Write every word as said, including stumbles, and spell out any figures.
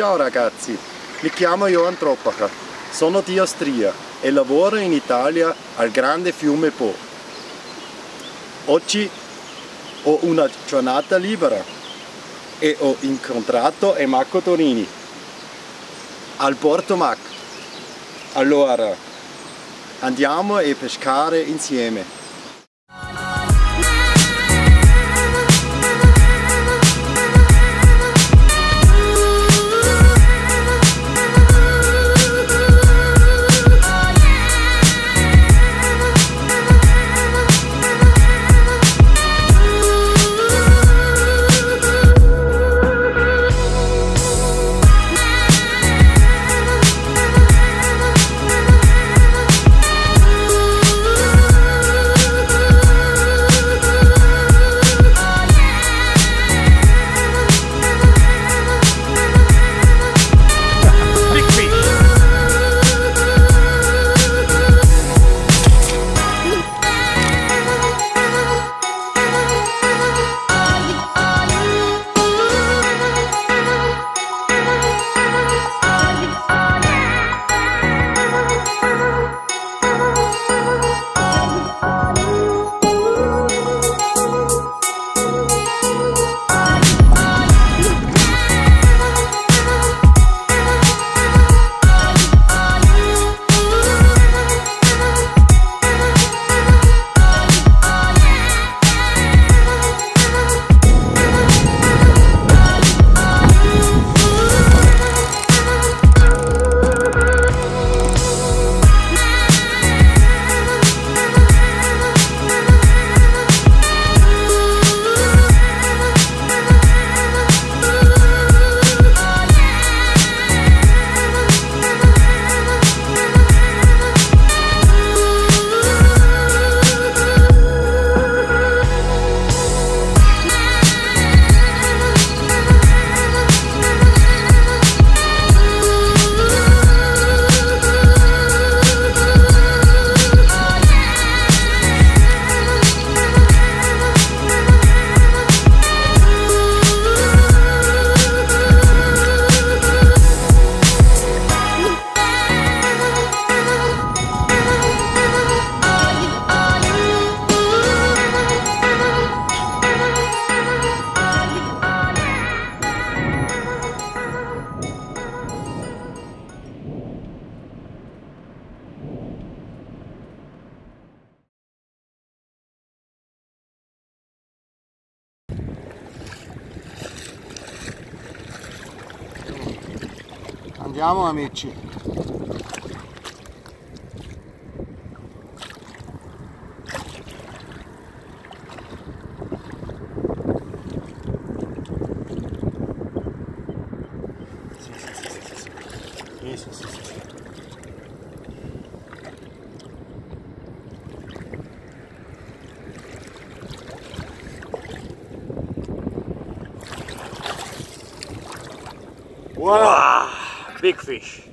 Ciao ragazzi, mi chiamo Johann Troppacher, sono di Austria e lavoro in Italia al grande fiume Po. Oggi ho una giornata libera e ho incontrato Marco Torini al Porto Mac. Allora, andiamo a pescare insieme. Andiamo amici! Sì, sì, sì, sì, sì. Sì, sì, sì, sì, sì. Wow! Big fish.